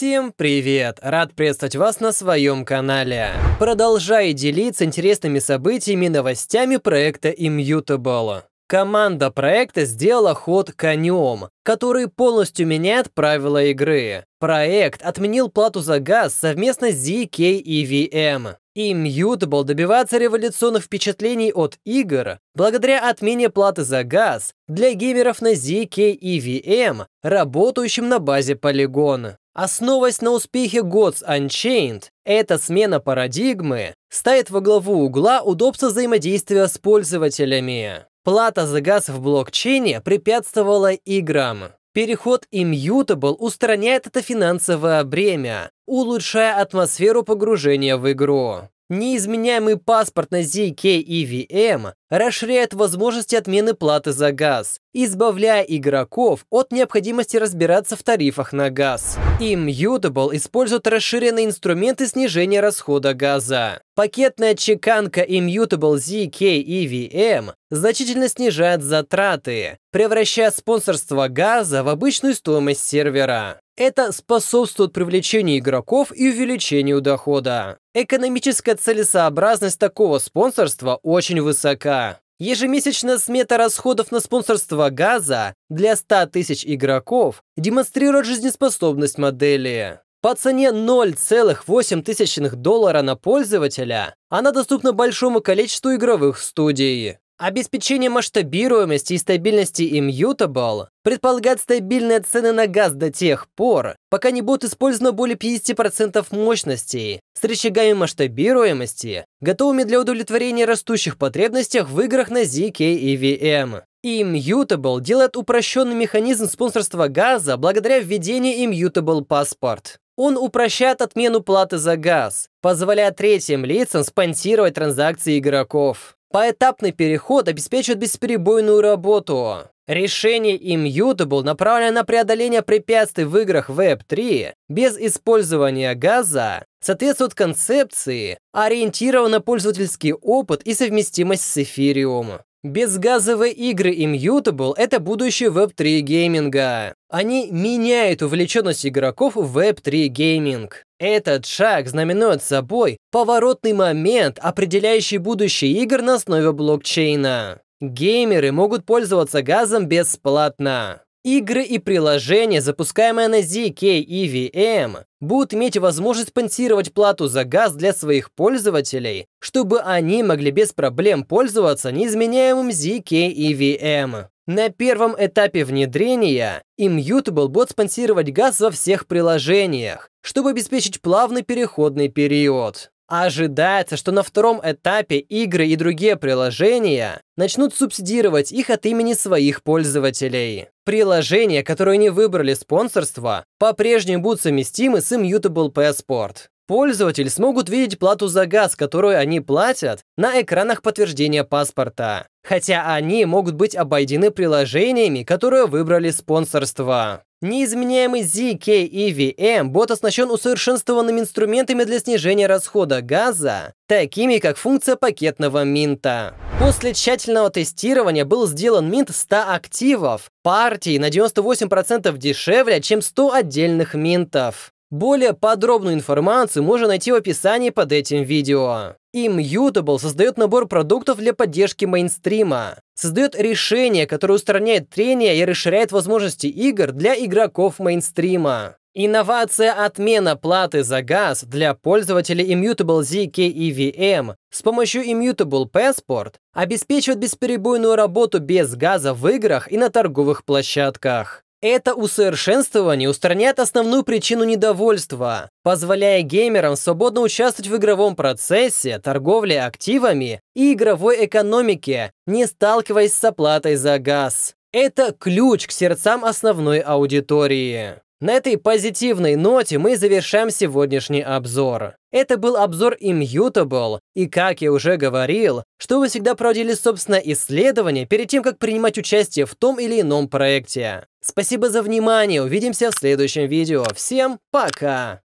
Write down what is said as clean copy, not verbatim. Всем привет! Рад приветствовать вас на своем канале. Продолжаю делиться интересными событиями и новостями проекта Immutable. Команда проекта сделала ход конем, который полностью меняет правила игры. Проект отменил плату за газ совместно с zkEVM. Immutable добивается революционных впечатлений от игр благодаря отмене платы за газ для геймеров на zkEVM, работающим на базе полигона. Основываясь на успехе Gods Unchained, эта смена парадигмы ставит во главу угла удобство взаимодействия с пользователями. Плата за газ в блокчейне препятствовала играм. Переход Immutable устраняет это финансовое бремя, улучшая атмосферу погружения в игру. Неизменяемый паспорт на zkEVM расширяет возможности отмены платы за газ, избавляя игроков от необходимости разбираться в тарифах на газ. Immutable использует расширенные инструменты снижения расхода газа. Пакетная чеканка Immutable zkEVM значительно снижает затраты, превращая спонсорство газа в обычную стоимость сервера. Это способствует привлечению игроков и увеличению дохода. Экономическая целесообразность такого спонсорства очень высока. Ежемесячная смета расходов на спонсорство газа для 100 тысяч игроков демонстрирует жизнеспособность модели. По цене $0,008 на пользователя она доступна большому количеству игровых студий. Обеспечение масштабируемости и стабильности Immutable предполагает стабильные цены на газ до тех пор, пока не будет использовано более 50% мощностей с рычагами масштабируемости, готовыми для удовлетворения растущих потребностей в играх на zkEVM. Immutable делает упрощенный механизм спонсорства газа благодаря введению Immutable Passport. Он упрощает отмену платы за газ, позволяя третьим лицам спонсировать транзакции игроков. Поэтапный переход обеспечивает бесперебойную работу. Решение Immutable направлено на преодоление препятствий в играх Web3 без использования газа, соответствует концепции, ориентированной на пользовательский опыт и совместимость с эфириумом. Безгазовые игры Immutable – это будущее Web3 гейминга. Они меняют увлеченность игроков в Web3 гейминг. Этот шаг знаменует собой поворотный момент, определяющий будущее игр на основе блокчейна. Геймеры могут пользоваться газом бесплатно. Игры и приложения, запускаемые на zkEVM, будут иметь возможность спонсировать плату за газ для своих пользователей, чтобы они могли без проблем пользоваться неизменяемым zkEVM. На первом этапе внедрения Immutable будет спонсировать газ во всех приложениях, чтобы обеспечить плавный переходный период. Ожидается, что на втором этапе игры и другие приложения начнут субсидировать их от имени своих пользователей. Приложения, которые не выбрали спонсорство, по-прежнему будут совместимы с Immutable Passport. Пользователи смогут видеть плату за газ, которую они платят, на экранах подтверждения паспорта, хотя они могут быть обойдены приложениями, которые выбрали спонсорство. Неизменяемый zkEVM бот оснащен усовершенствованными инструментами для снижения расхода газа, такими как функция пакетного минта. После тщательного тестирования был сделан минт 100 активов, партии на 98% дешевле, чем 100 отдельных минтов. Более подробную информацию можно найти в описании под этим видео. Immutable создает набор продуктов для поддержки мейнстрима, создает решение, которое устраняет трения и расширяет возможности игр для игроков мейнстрима. Инновация отмена платы за газ для пользователей Immutable zkEVM с помощью Immutable Passport обеспечивает бесперебойную работу без газа в играх и на торговых площадках. Это усовершенствование устраняет основную причину недовольства, позволяя геймерам свободно участвовать в игровом процессе, торговле активами и игровой экономике, не сталкиваясь с оплатой за газ. Это ключ к сердцам основной аудитории. На этой позитивной ноте мы завершаем сегодняшний обзор. Это был обзор Immutable, и, как я уже говорил, что вы всегда проводили собственное исследование перед тем, как принимать участие в том или ином проекте. Спасибо за внимание, увидимся в следующем видео. Всем пока!